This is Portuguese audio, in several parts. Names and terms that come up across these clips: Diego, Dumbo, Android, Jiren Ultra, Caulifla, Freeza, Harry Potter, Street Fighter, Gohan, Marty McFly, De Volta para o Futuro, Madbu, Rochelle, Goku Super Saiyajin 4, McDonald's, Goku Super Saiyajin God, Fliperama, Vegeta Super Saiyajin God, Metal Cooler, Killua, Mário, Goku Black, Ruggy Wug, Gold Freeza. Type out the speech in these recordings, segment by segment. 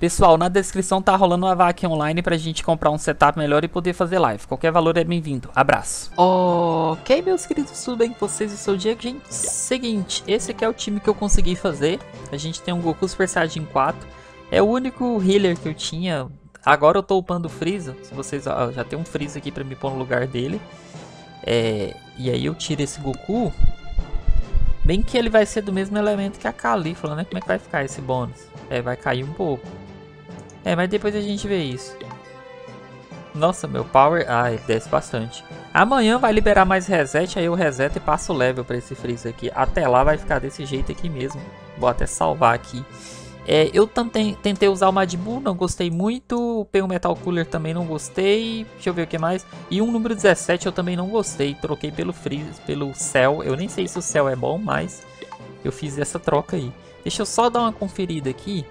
Pessoal, na descrição tá rolando uma vaquinha online pra gente comprar um setup melhor e poder fazer live. Qualquer valor é bem-vindo. Abraço. Ok, meus queridos, tudo bem com vocês? Eu sou o Diego. Gente, seguinte, esse aqui é o time que eu consegui fazer. A gente tem um Goku Super Saiyajin 4. É o único healer que eu tinha. Agora eu tô upando o Freeza. Se vocês, ó, já tem um Freeza aqui pra me pôr no lugar dele. E aí eu tiro esse Goku. Bem que ele vai ser do mesmo elemento que a Caulifla, né? Como é que vai ficar esse bônus? Vai cair um pouco. Mas depois a gente vê isso. Nossa, meu power... Ele desce bastante. Amanhã vai liberar mais reset, aí eu reseto e passo o level pra esse Freeza aqui. Até lá vai ficar desse jeito aqui mesmo. Vou até salvar aqui. Eu tentei usar o Madbu, não gostei muito. O Metal Cooler também não gostei. Deixa eu ver o que mais. E um número 17 eu também não gostei. Troquei pelo Freeza, pelo Cell. Eu nem sei se o Cell é bom, mas eu fiz essa troca aí. Deixa eu só dar uma conferida aqui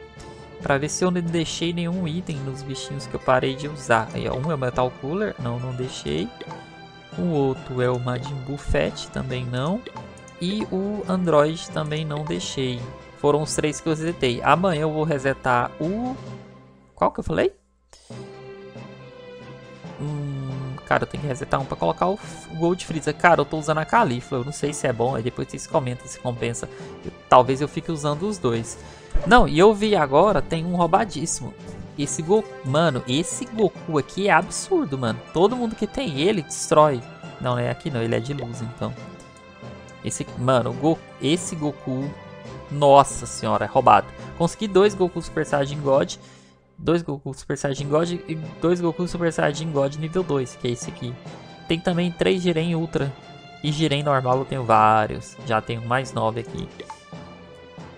pra ver se eu não deixei nenhum item nos bichinhos que eu parei de usar. Aí, ó, um é o Metal Cooler, não deixei. O outro é o Madbu Fett, também não. E o Android também não deixei. Foram os três que eu resetei. Amanhã eu vou resetar o... Qual que eu falei? Cara, eu tenho que resetar um pra colocar o Gold Freeza. Cara, eu tô usando a Caulifla. Eu não sei se é bom. Aí depois vocês comentam se compensa. Talvez eu fique usando os dois. Não, e eu vi agora, tem um roubadíssimo. Esse Goku... Mano, esse Goku aqui é absurdo, mano. Todo mundo que tem ele destrói. Não, é aqui não. Ele é de luz, então. Esse Goku... Nossa senhora, é roubado. Consegui 2 Goku Super Saiyajin God. 2 Goku Super Saiyajin God e 2 Goku Super Saiyajin God nível 2, que é esse aqui. Tem também 3 Jiren Ultra. E Jiren normal eu tenho vários. Já tenho mais 9 aqui.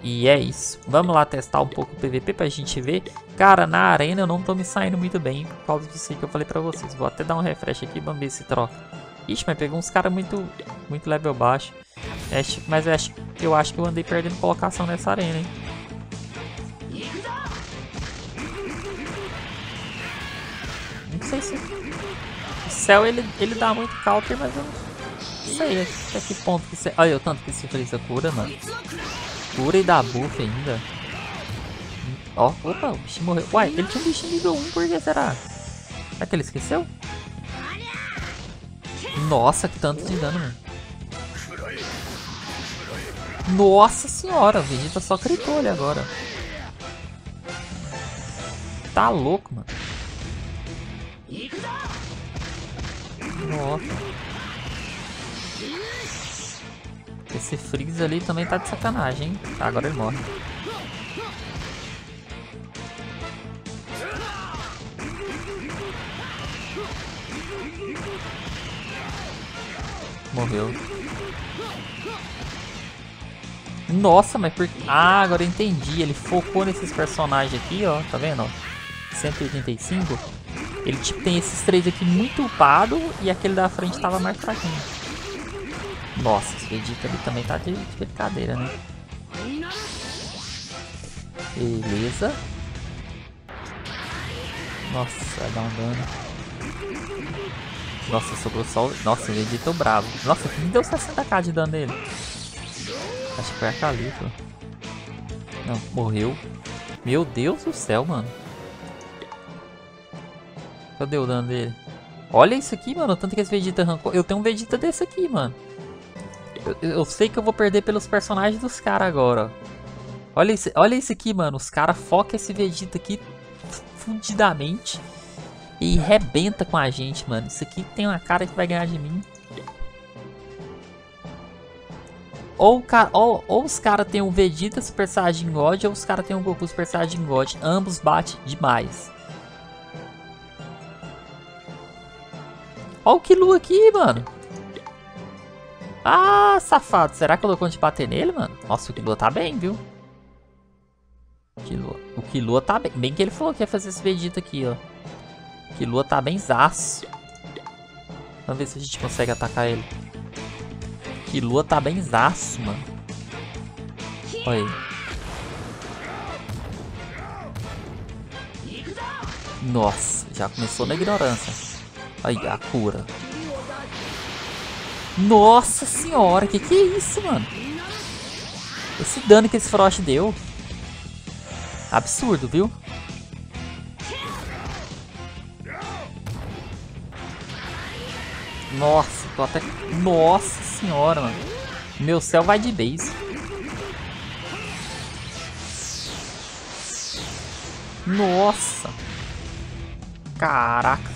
E é isso. Vamos lá testar um pouco o PVP pra gente ver. Cara, na arena eu não tô me saindo muito bem por causa disso que eu falei pra vocês. Vou até dar um refresh aqui, vamos ver se troca. Ixi, mas pegou uns caras muito level baixo. Mas eu acho que eu andei perdendo colocação nessa arena, hein? Não sei se... O Cell, ele dá muito counter, mas eu não sei até que ponto que você... Olha o tanto que esse Freeza cura, mano. Cura e dá buff ainda. Ó, opa, o bicho morreu. Uai, ele tinha um bicho nível 1, por que será? Será que ele esqueceu? Nossa, que tanto de dano, mano. Nossa senhora, o Vegeta só critou ele agora. Tá louco, mano. Nossa. Esse Freeza ali também tá de sacanagem, hein? Tá, agora ele morre. Morreu. Nossa, mas por... Ah, agora eu entendi. Ele focou nesses personagens aqui, ó. Tá vendo, ó? 185. Ele, tipo, tem esses 3 aqui muito upado. E aquele da frente tava mais fraquinho. Nossa, esse Vegeta ali também tá de brincadeira, né? Beleza. Nossa, vai dar um dano. Nossa, sobrou só o... Nossa, o Vegeta bravo. Nossa, que me deu 60k de dano nele. Acho que foi a Caulifla. Não, morreu. Meu Deus do céu, mano. Cadê o dano dele? Olha isso aqui, mano. Tanto que esse Vegeta arrancou. Eu tenho um Vegeta desse aqui, mano. Eu sei que eu vou perder pelos personagens dos caras agora. Olha isso aqui, mano. Os caras focam esse Vegeta aqui fundidamente. E rebenta com a gente, mano. Isso aqui tem uma cara que vai ganhar de mim. Ou os caras tem o Vegeta Super Saiyajin God, ou os caras tem o Goku Super Saiyajin God. Ambos batem demais. Olha o Killua aqui, mano. Ah, safado. Será que eu dou conta de bater nele, mano? Nossa, o Killua tá bem, viu? O Killua tá bem. Bem que ele falou que ia fazer esse Vegeta aqui, ó. O Killua tá bem zaço. Vamos ver se a gente consegue atacar ele. Killua tá bem zaço, mano. Olha aí. Nossa, já começou na ignorância. Aí, a cura. Nossa senhora, que é isso, mano? Esse dano que esse Frost deu. Absurdo, viu? Nossa, tô até... Nossa senhora, mano. Meu céu vai de base. Nossa. Caraca.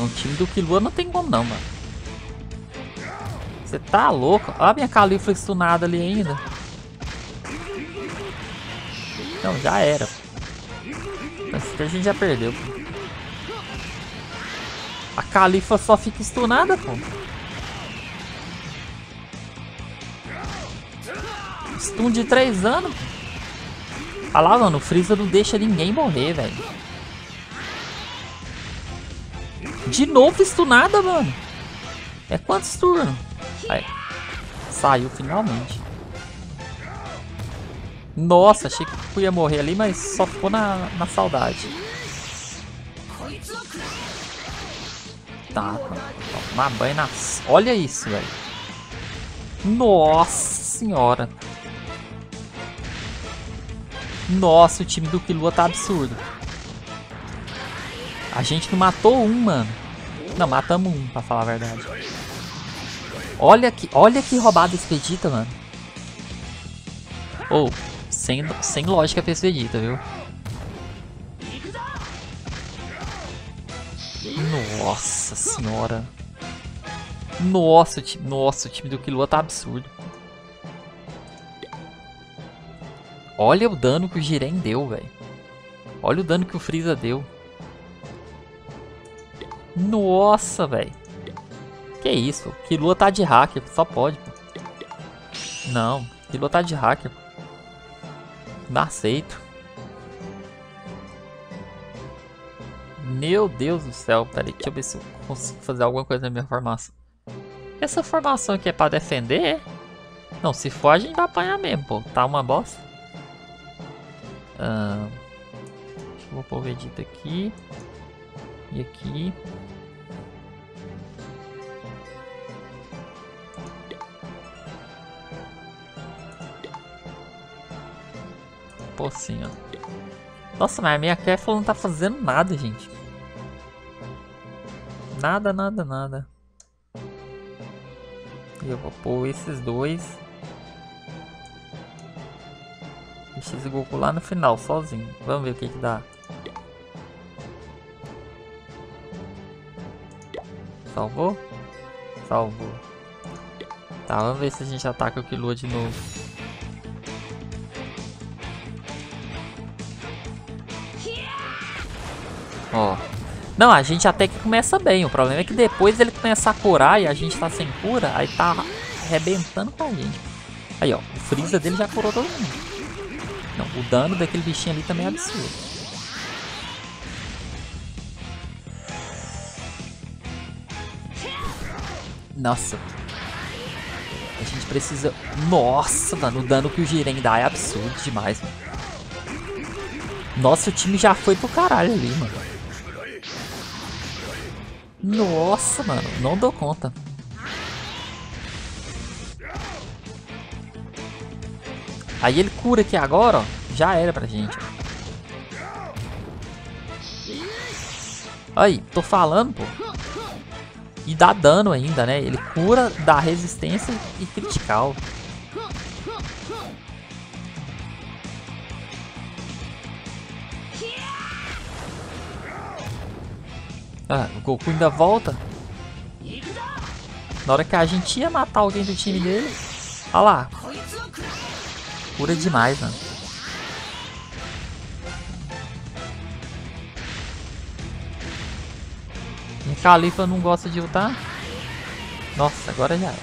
O time do Killua não tem como não, mano. Você tá louco? Olha a minha Caulifla stunada ali ainda. Não, já era. Mas a gente já perdeu, pô. A Caulifla só fica stunada, pô. Stun de 3 anos. Olha lá, mano. O Freeza não deixa ninguém morrer, velho. De novo stunada, mano. É quantos turnos? Aí. Saiu finalmente. Nossa, achei que eu ia morrer ali, mas só ficou na saudade. Tá, tomar banho na... Olha isso, velho. Nossa senhora. Nossa, o time do Killua tá absurdo. A gente não matou um, mano. Não, matamos um, pra falar a verdade. Olha que roubada esse Vegeta, mano. Ou, sem lógica pra esse Vegeta, viu? Nossa senhora. Nossa, o time do Killua tá absurdo. Olha o dano que o Jiren deu, velho. Olha o dano que o Freeza deu. Nossa, velho. Que isso, pô. Killua tá de hacker, só pode, pô. Não, Killua tá de hacker. Não aceito. Meu Deus do céu, peraí, deixa eu ver se eu consigo fazer alguma coisa na minha formação. Essa formação aqui é pra defender? Não, se for a gente vai apanhar mesmo, pô. Tá uma bosta. Deixa eu vou pôr o Vegeta aqui. E aqui. Pô, assim, ó. Nossa, mas a minha Caulifla não tá fazendo nada, gente. Nada. E eu vou pôr esses dois. Deixa esse Goku lá no final, sozinho. Vamos ver o que que dá. Salvou? Salvou. Tá, vamos ver se a gente ataca o Killua de novo. Ó. Não, a gente até que começa bem. O problema é que depois ele começa a curar e a gente tá sem cura. Aí tá arrebentando com a gente. Aí, ó. O Freeza dele já curou todo mundo. Não, o dano daquele bichinho ali também é absurdo. Nossa. A gente precisa... Nossa, mano. O dano que o Jiren dá é absurdo demais, mano. Nossa, o time já foi pro caralho ali, mano. Nossa, mano. Não dou conta. Aí ele cura aqui agora, ó. Já era pra gente. Aí, tô falando, pô. E dá dano ainda, né? Ele cura, dá resistência e critical. Ah, o Goku ainda volta. Na hora que a gente ia matar alguém do time dele. Olha lá. Cura demais, mano. O Caulifla não gosta de ultar. Nossa, agora já era.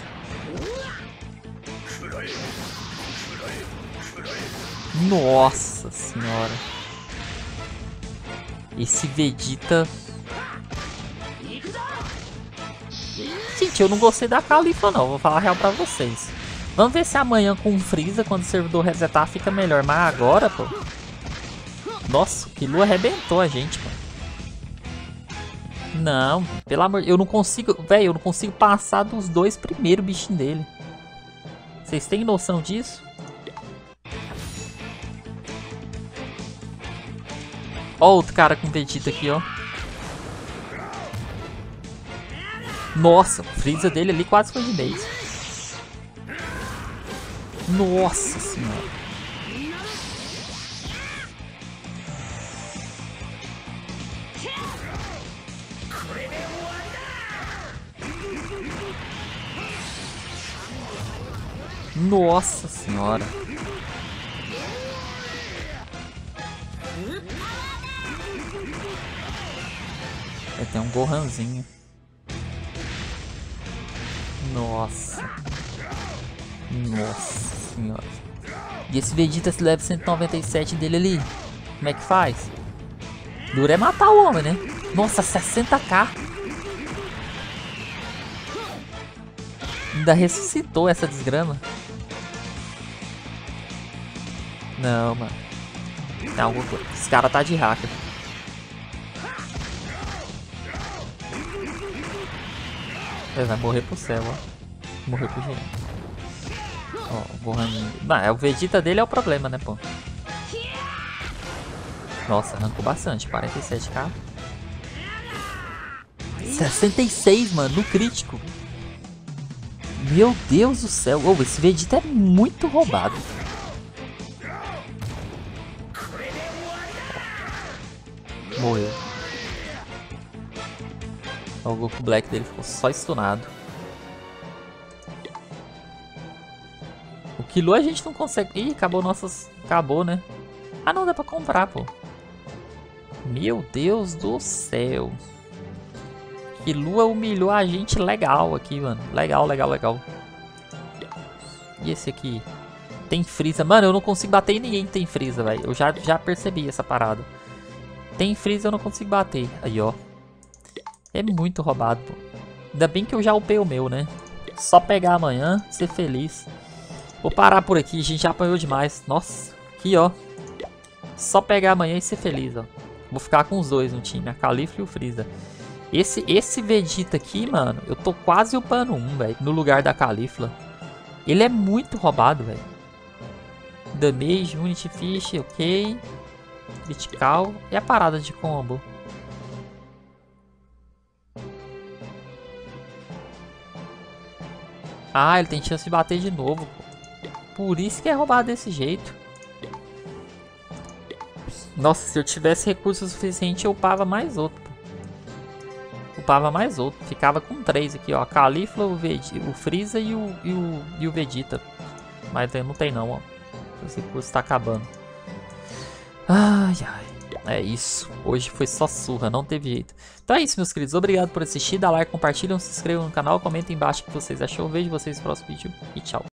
Nossa senhora. Esse Vegeta... Gente, eu não gostei da Caulifla não. Vou falar a real pra vocês. Vamos ver se amanhã com o Freeza, quando o servidor resetar, fica melhor. Mas agora, pô... Nossa, o Killua arrebentou a gente, mano. Não, pelo amor de Deus. Eu não consigo... Velho, eu não consigo passar dos dois primeiros bichinhos dele. Vocês têm noção disso? Ó outro cara com Vegeta aqui, ó. Nossa, o Freeza dele ali quase foi de 10. Nossa senhora. Nossa senhora. É, tem um Gohanzinho. Nossa. Nossa senhora. E esse Vegeta se leva 197 dele ali. Como é que faz? Duro é matar o homem, né? Nossa, 60k. Ainda ressuscitou essa desgrama. Não, mano. Não, esse cara tá de hacker. Ele vai morrer pro céu, ó. Morreu pro Jiren. Ó, o Gohaninho. O Vegeta dele é o problema, né, pô? Nossa, arrancou bastante. 47k. 66, mano, no crítico. Meu Deus do céu. Oh, esse Vegeta é muito roubado. Morreu. O Goku Black dele ficou só stunado. O Killua a gente não consegue... Ih, acabou nossas... Acabou, né? Ah, não, dá pra comprar, pô. Meu Deus do céu. Killua humilhou a gente legal aqui, mano. Legal, legal, legal. E esse aqui? Tem Freeza. Mano, eu não consigo bater em ninguém que tem Freeza, velho. Eu já percebi essa parada. Tem Freeza, eu não consigo bater. Aí, ó. É muito roubado, pô. Ainda bem que eu já upei o meu, né? Só pegar amanhã, ser feliz. Vou parar por aqui, a gente já apanhou demais. Nossa, aqui, ó. Só pegar amanhã e ser feliz, ó. Vou ficar com os dois no time, a Caulifla e o Freeza. Esse Vegeta aqui, mano, eu tô quase upando um, velho. No lugar da Caulifla. Ele é muito roubado, velho. Damage, Unity Fish, ok. Critical. E a parada de combo. Ah, ele tem chance de bater de novo. Por isso que é roubado desse jeito. Nossa, se eu tivesse recurso suficiente, eu upava mais outro. Upava mais outro. Ficava com 3 aqui, ó. Caulifla, o Freeza e o Vegeta. Mas não tem não, ó. Esse recurso tá acabando. Ai, ai. É isso. Hoje foi só surra, não teve jeito. Então é isso, meus queridos. Obrigado por assistir. Dá like, compartilham, se inscrevam no canal, comentem embaixo o que vocês acharam. Vejo vocês no próximo vídeo e tchau.